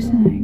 person.